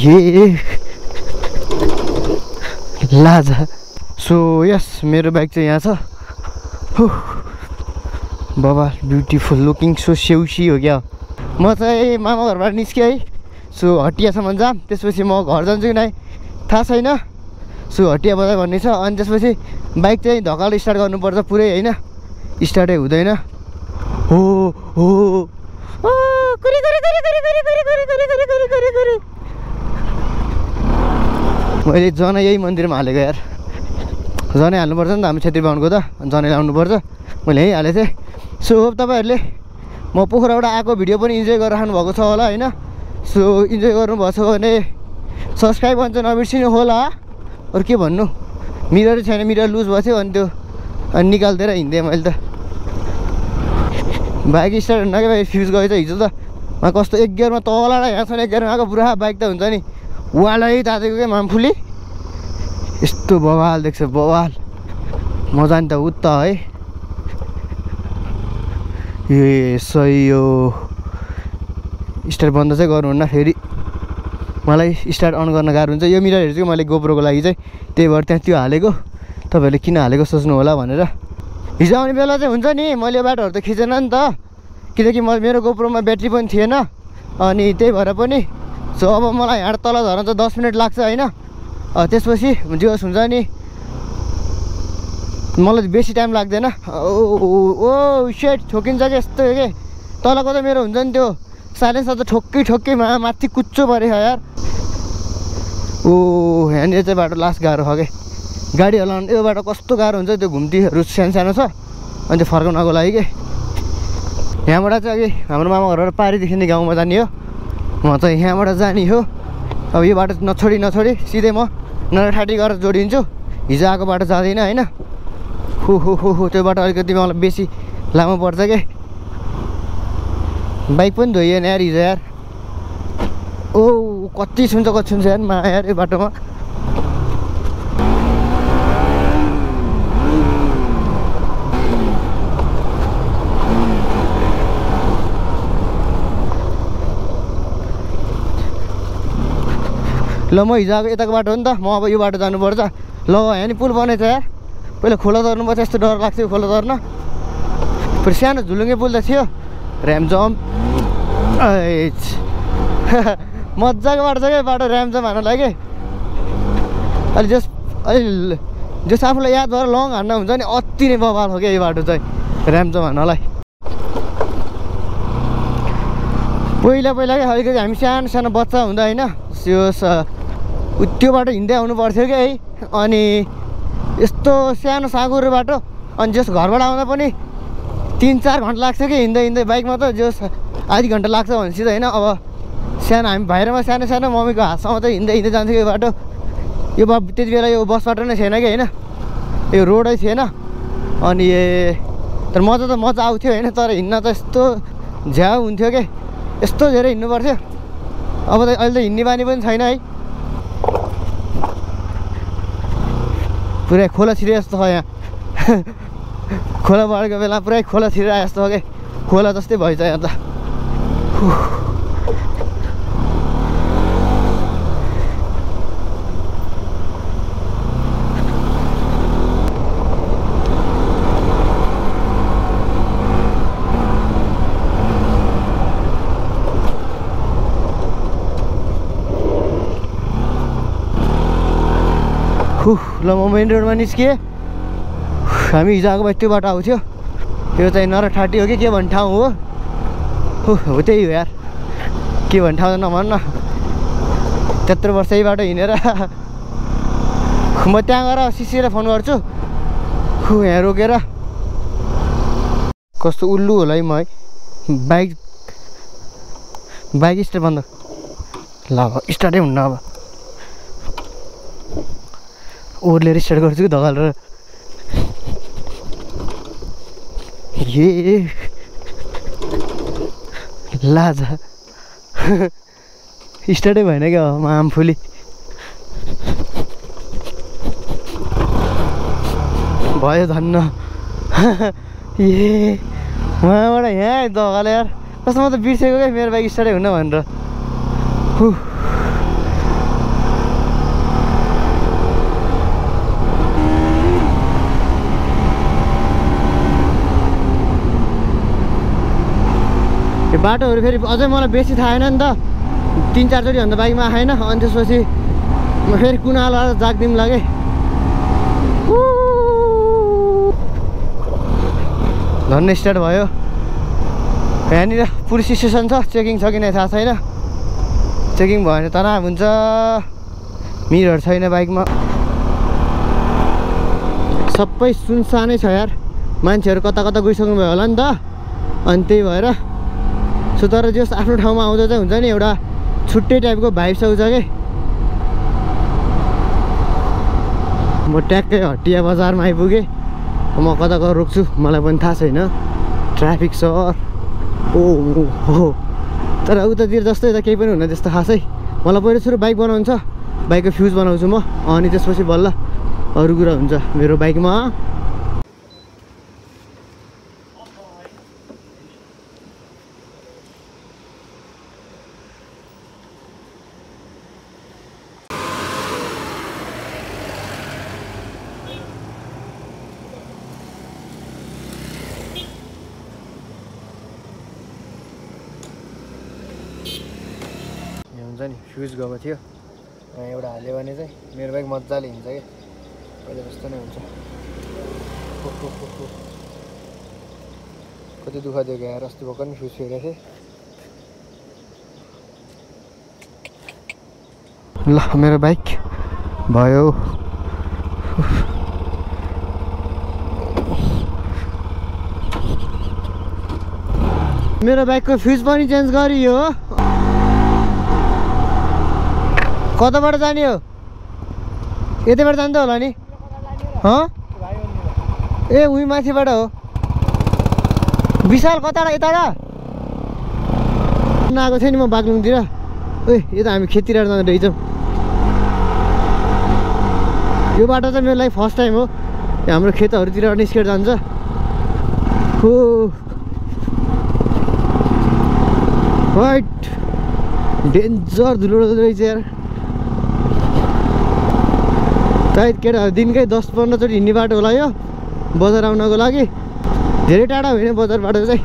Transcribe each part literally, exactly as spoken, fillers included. ये लाजा। So yes मेरो बाइक चाहिँ यहाँ छ। बाबा ब्युटिफुल लुकिङ सो सेउसी हो क्या। म चाहिँ मामा घरबाट निस्केँ है। सो हटियासम्म जाम, त्यसपछि म घर जान्छु कि नाइ थाहा छैन। सो हटिया बजार भन्ने छ। अनि त्यसपछि बाइक चाहिँ धकाल स्टार्ट गर्नुपर्छ पुरै हैन, स्टार्टै हुँदैन। हो हो कुरी कुरी कुरी कुरी कुरी कुरी कुरी कुरी कुरी कुरी। मैले जना यही मन्दिरमा हालेको यार। जनै हाल्नुपर्छ नि त हामी छेत्री बाहुनको त, जनै लाउनुपर्छ। मैले यहीँ हालेको थिएँ। सो होप तपाईँहरूले म पोखराबाट आएको भिडियो पनि इन्जोय गरिराख्नु भएको छ होला होइन। सो इन्जोय गर्नुभएको छ भने सब्सक्राइब गर्नु चाहिँ नबिर्सिनु होला। अरू के भन्नु, मिररै छैन, मिरर लुज बस्यो अनि त्यो अनि निकालिदिएर हिँड्दै मैले त बाइक स्टार्ट हुन नगए फ्युज गएछ हिजो त। म कस्तो एक गियरमा तल र यहाँसम्म एक गियरमा आएको पुरा बाइक त हुन्छ नि वालै तातेको क्या मामफुली। यस्तो बवाल देख्छ बवाल। म जाने त उत्ता है। ए सही हो। स्टार्ट बन्द चाहिँ गर्नुहुन्न, फेरि मलाई स्टार्ट अन गर्न गाह्रो हुन्छ। यो मिररहरू चाहिँ मैले गोप्रोको लागि चाहिँ त्यही भएर त्यहाँ त्यो हालेको। तपाईँहरूले किन हालेको सोच्नु होला भनेर। हिजो आउने बेला चाहिँ हुन्छ नि, मैले बाटोहरू त खिचेन नि त, किनकि म मेरो गोप्रोमा ब्याट्री पनि थिएन अनि त्यही भएर पनि। सो अब मलाई यहाँ तल झर्न त दस मिनट लाग्छ होइन। त्यसपछि जे होस् हुन्छ नि, मलाई बेसी टाइम लाग्दैन। ओ सेट ठोकिन्छ कि यस्तो के तलको त मेरो हुन्छ नि त्यो साइलेन्सर त ठोक्कै ठोक्कैमा माथि कुच्चो परेको यार। ओ यहाँनिर चाहिँ बाटो लास्ट गाह्रो छ क्या, गाडी हलाउनु यो बाटो कस्तो गाह्रो हुन्छ। त्यो घुम्तीहरू सानो सानो छ अनि त्यो फर्काउनको लागि के। यहाँबाट चाहिँ अघि हाम्रो मामा घरबाट पारिदेखि नै गाउँमा जाने हो। म चाहिँ यहाँबाट जाने हो। अब यो बाटो नछोडी नछोडी सिधै म नराठाटी गरेर जोडिन्छु। हिजो आएको बाटो जाँदैन होइन। हो हो हो हो त्यो बाटो अलिकति मलाई बेसी लामो पर्छ के। बाइक पनि धोइएन यार हिजो यार। ओ कति सुन्छ कति सुन्छ यार मा यार यो बाटोमा। ल म हिजो आएको यताको बाटो हो नि त, म अब यो बाटो जानुपर्छ। ल यहाँ नि पुल बनाएछ यार। पहिला खोला तर्नुपर्छ, यस्तो डर लाग्थ्यो खोला तर्न। फेरि सानो झुलुङ्गे पुल त थियो ऱ्यामजम। मजाको बाटो छ क्या बाटो ऱ्यामजम हान्न लागि। अलि जस अलि जस आफूलाई याद भएर लङ हान्न हुन्छ नि, अति नै बवाल हो क्या यो बाटो चाहिँ ऱ्यामजम हान्नलाई। पहिला पहिला क्या अलिकति हामी सानो सानो बच्चा हुँदा होइन त्यो त्यो बाटो हिँड्दै आउनु पर्थ्यो क्या है। अनि यस्तो सानो साँगुरो बाटो, अनि जस घरबाट आउँदा पनि तिन चार घन्टा लाग्छ कि हिँड्दै हिँड्दै बाइकमा त जस आधी घन्टा लाग्छ भनेपछि त होइन। अब सानो हामी बाहिरमा सानो सानो मम्मीको हातसँग त हिँड्दै हिँड्दै जान्थ्यो यो बाटो। यो बा त्यति बेला यो बस बाटो नै छैन कि होइन, यो रोडै थिएन। अनि तर मजा त मजा आउँथ्यो होइन, तर हिँड्न त यस्तो झ्याउ हुन्थ्यो कि यस्तो धेरै हिँड्नु पर्थ्यो। अब त अहिले त हिँड्ने बानी पनि छैन है। पुरै खोला छिरे जस्तो छ यहाँ। खोला बढेको बेला पुरै खोला छिरे आए जस्तो के, खोला जस्तै भइसक्यो यहाँ त। ल म मेन रोडमा निस्किएँ। हामी हिजो आएको भए त्यो बाटो आउँथ्यो। यो चाहिँ नराठाटी हो कि के भन्ने ठाउँ हो। हो त्यही हो यार, के भन्ने ठाउँ नभन्न। त्यत्रो वर्ष यही बाटो हिँडेर म त्यहाँ गएर सिसीलाई फोन गर्छु। खु यहाँ रोकेर कस्तो उल्लु होला है म है। बाइक बाइक स्टार्ट बन्द। ल अब स्टार्टै हुन्न। अब ओर्लेर स्टार्ट गर्छु कि धकालेर। ए लाजा स्टार्टै भएन क्या मामफुली। भयो धन्न। ए उहाँबाट यहाँ धकाले यार। कस्तो म त बिर्सेको क्या मेरो बाइक स्टार्टै हुन्न भनेर। बाटोहरू फेरि अझै मलाई बेसी थाहा हैन नि त तीन चार चोटी भन्दा बाइकमा आएन। अनि त्यसपछि म फेरि कुनाला जाग्दिम लागे। झन् स्टार्ट भयो। यहाँनिर पुलिस स्टेसन छ, चेकिङ छ कि नै थाहा छैन, चेकिङ भएन तनाव हुन्छ। मिरर छैन बाइकमा, सबै सुनसानै छ यार। मान्छेहरू कता कता गइसक्नु भयो होला नि त, अनि त्यही भएर सो तर जस आफ्नो ठाउँमा आउँदा चाहिँ हुन्छ नि एउटा छुट्टै टाइपको भाइब्स आउँछ के। म ट्याक्कै हटिया बजारमा आइपुगेँ। म कता कता रोक्छु मलाई पनि थाहा छैन। ट्राफिक छ ओ हो, तर उतातिर जस्तै त केही पनि हुन्न त्यस्तो खासै। मलाई पहिलो सुरु बाइक बनाउनु छ, बाइकको फ्युज बनाउँछु म, अनि त्यसपछि बल्ल अरू कुरा हुन्छ मेरो बाइकमा। फ्युज गएको थियो, एउटा हाल्यो भने चाहिँ मेरो बाइक मजाले हिँड्छ कि पहिला जस्तो नै हुन्छ। कति दुःख दियो क्या यार, अस्ति भर्खर नि फ्युज फेरेको थिएँ। ल मेरो बाइक भयो। मेरो बाइकको फ्युज पनि चेन्ज गरियो। कताबाट जाने हो? यतैबाट जान्थ्यो होला नि? ए उही माथिबाट हो। विशाल कता यताबाट आएको थिएँ नि म बागलुङतिर। ओइ यो त हामी खेततिर जाँदा रहेछौँ। यो बाटो चाहिँ मेरो लागि फर्स्ट टाइम हो, हाम्रो खेतहरूतिर निस्केर जान्छ। हो वाइट डेन्जर धुलो रहेछ यार। सायद केटा दिनकै दस पन्ध्रचोटि हिँड्ने बाटो होला यो बजार आउनको लागि। धेरै टाढा होइन बजारबाट, चाहिँ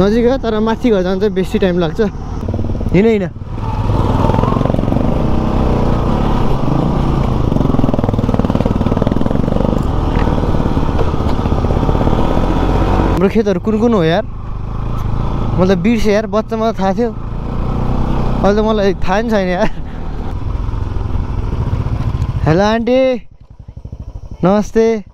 नजिक हो तर माथि घर जानु चाहिँ बेसी टाइम लाग्छ। हिँड हिँड हाम्रो खेतहरू कुन कुन हो यार? मतलब बिर्सेँ यार, बच्चामा त थाहा थियो, अहिले त मलाई थाहा नि छैन यार। हेलो आन्टी, नमस्ते।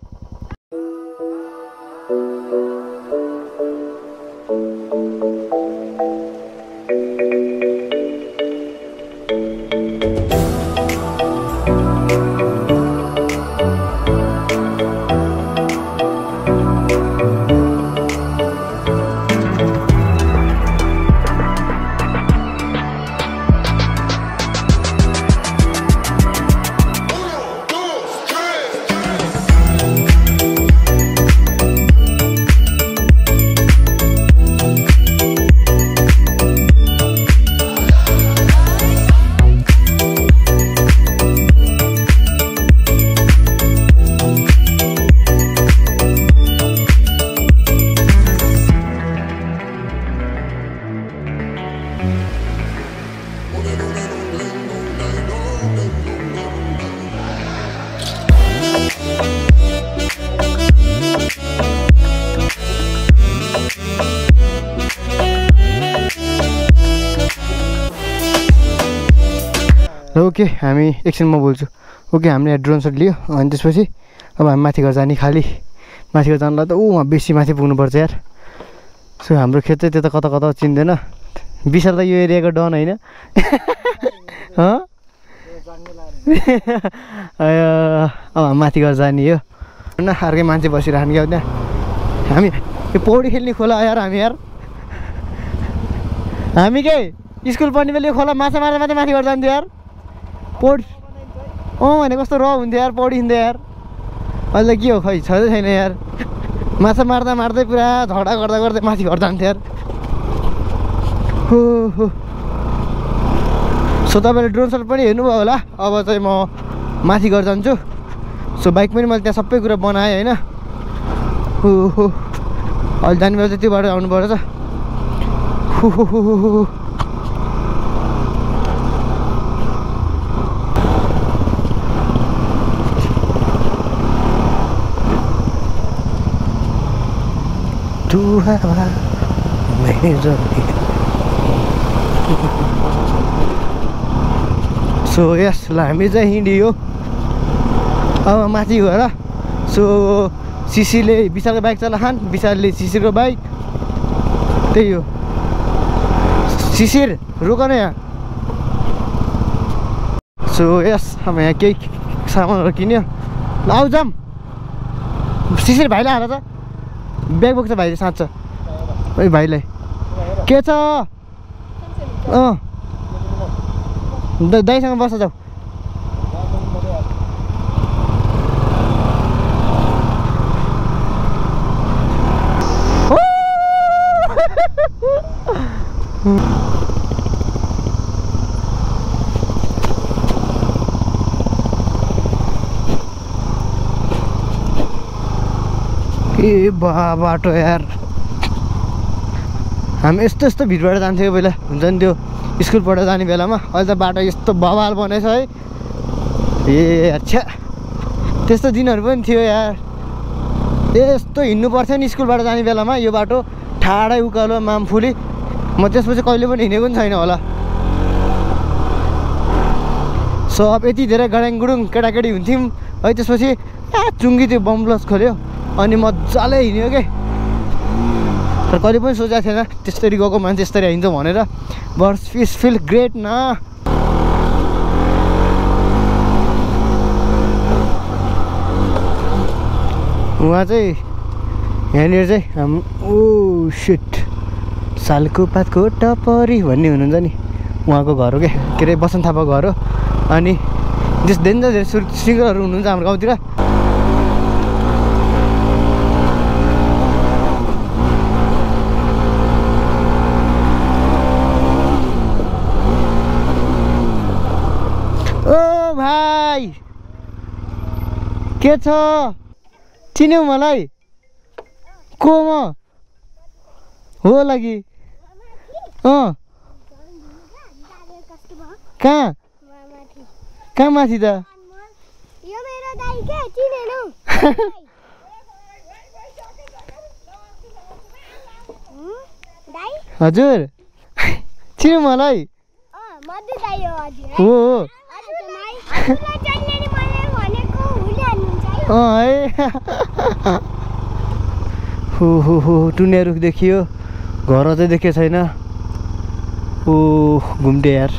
ओके हामी एकछिन म बोल्छु। ओके हामीले ड्रोन सट लियो, अनि त्यसपछि अब हामी माथि घर जाने। खालि माथि घर जानलाई त ऊ बेसी माथि पुग्नुपर्छ यार। सो हाम्रो खेत चाहिँ त्यता कता कता चिन्दैन। विशाल त यो एरियाको डन होइन। अब हामी माथि घर जाने हो होइन, अर्कै मान्छे बसिरहनु क्या त्यहाँ। हामी यो पौडी खेल्ने खोला यार, हामी यार हामी के स्कुल पढ्ने बेला खोला माछा मार्दा मात्रै माथि घर जान्थ्यो यार। पौडी अँ भने कस्तो र हुन्थ्यो यार पौडी हिँड्दा यार। अहिले के हो खै छँदै छैन यार। माछा मार्दा मार्दै पुरा झगडा गर्दा गर्दै माथि घर जान्थ्यो यार। हो हो सो तपाईँले ड्रोन सट पनि हेर्नुभयो होला। अब चाहिँ म माथि घर जान्छु। सो बाइक पनि मैले त्यहाँ सबै कुरा बनाएँ होइन। हो हो अहिले जानुपर्छ, त्यो बाटो आउनुपर्छ। हो तू है मेरी जमीन। सो यस हामी चाहिँ हिँडियो अब माथि गएर। सो सिसीले विशालको बाइक चलाखान, विशालले सिसीको बाइक, त्यही हो। सिसिर रोक न यहाँ। सो यस हामी यहाँ केही सामानहरू किन्यो। आऊ जाम सिसिर भाइलाई हाल त ब्याग बोक्छ भाइले साँच्छ। ओइ भाइलाई के छ? अँ दाइसँग बस जाऊ। ए बाटो यार, हामी यस्तो यस्तो भिडबाट जान्थ्यो पहिला, हुन्छ नि त्यो स्कुलबाट जाने बेलामा। अहिले त बाटो यस्तो बवाल बनाएछ है। ए अच्छा त्यस्तो दिनहरू पनि थियो यार। ए यस्तो हिँड्नु पर्थ्यो नि स्कुलबाट जाने बेलामा, यो बाटो ठाडै उकालो मामफुली। म त्यसपछि कहिले पनि हिँडेको पनि छैन होला। सो अब यति धेरै गडाङगुडुङ केटाकेटी हुन्थ्यौँ है, त्यसपछि आ चुङ्गी त्यो बम्ब्लस खोल्यो अनि मजाले हिँड्यो के। तर कहिले पनि सोचेको थिएन त्यसरी गएको मान्छे यसरी हिँड्छ भनेर। बट इट फिल ग्रेट न। उहाँ चाहिँ यहाँनिर चाहिँ हाम ओ सिट सालको पातको टपरी भन्ने हुनुहुन्छ नि, उहाँको घर हो के, के अरे बसन्त थापाको घर हो। अनि जस धेरै धेरै सिङ्गरहरू हुनुहुन्छ हाम्रो गाउँतिर। के छ? चिन्यौ मलाई? को म हो लागि? अँ कहाँ कहाँ माथि त हजुर चिन्यौ मलाई? हो हो हो हो। टुनिया रुख देखियो, घर अझै देखेको छैन। ओ घुम्टे यार।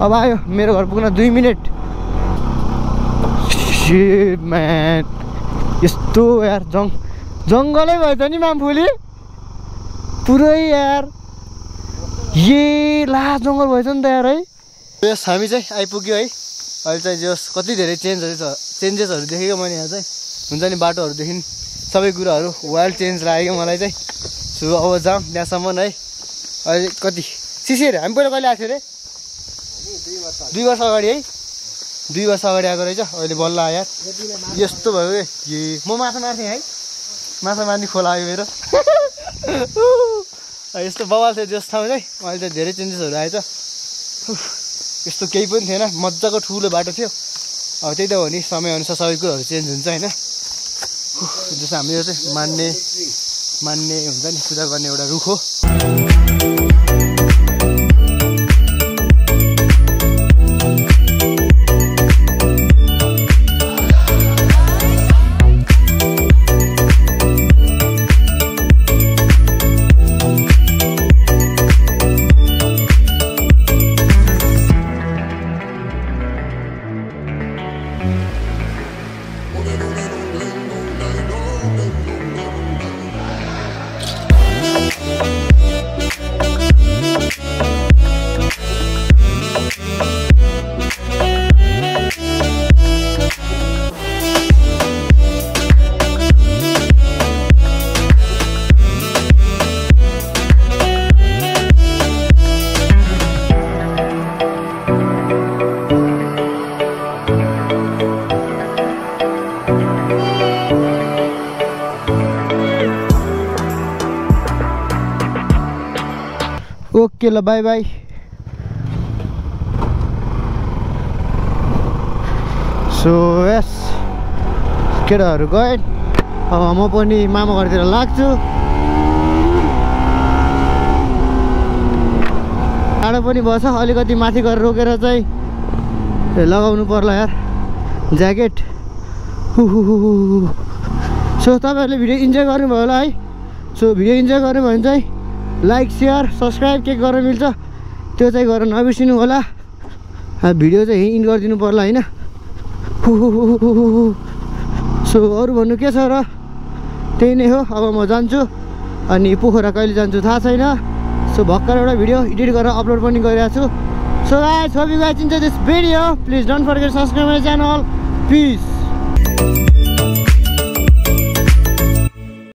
अब आयो मेरो घर पुग्न दुई मिनट। शिट म्यान यस्तो यार जङ जङ्गलै भएछ नि मामफुली पुरै यार। ये ला जङ्गल भएछ नि त यार है। यस हामी चाहिँ आइपुग्यो है। अहिले चाहिँ जस कति धेरै चेन्जहरू छ, चेन्जेसहरू देखेको मैले यहाँ चाहिँ, हुन्छ नि बाटोहरूदेखि सबै कुराहरू वाइल्ड चेन्ज लाग्यो मलाई चाहिँ। सो अब जाऊँ त्यहाँसम्म है। अहिले कति सिसिर हामी पहिला कहिले आएको थियो अरे? दुई वर्ष अगाडि है, दुई वर्ष अगाडि आएको रहेछ। अहिले बल्ल आयो यस्तो भयो कि म माछा मार्थेँ है, माछा मार्ने खोला आयो मेरो। यस्तो बवाल थियो जस ठाउँ चाहिँ। अहिले चाहिँ धेरै चेन्जेसहरू आएछ, यस्तो केही पनि थिएन, मजाको ठुलो बाटो थियो। अब त्यही त हो नि, समयअनुसार सबै कुरोहरू चेन्ज हुन्छ होइन। जस्तो हामी यो चाहिँ मान्ने मान्ने हुन्छ नि, पूजा गर्ने एउटा रुख हो। ओके ल बाय बाय। सो यस केटाहरू गए, अब म पनि मामा घरतिर लाग्छु। टाढो पनि भएछ, अलिकति माथि गएर रोकेर चाहिँ लगाउनु पर्ला यार ज्याकेट। सो तपाईहरुले भिडियो इन्जोय गर्नुभयो होला है। सो भिडियो इन्जोय गर्नु भने चाहिँ लाइक शेयर सब्सक्राइब के गर्न मिल्छ त्यो चाहिँ गर्न नबिर्सिनु होला। भिडियो चाहिँ यहीँ इन गरिदिनु पर्ला हैन। सो अरु भन्नु के छ र, त्यही नै हो। अब म जान्छु अनि पोखरा कहिले जान्छु थाहा छैन। सो भर्खर एउटा भिडियो एडिट गरेर अपलोड पनि गरिरहेको छु। So guys hope you guys enjoy this video, please don't forget subscribe my channel. Piece.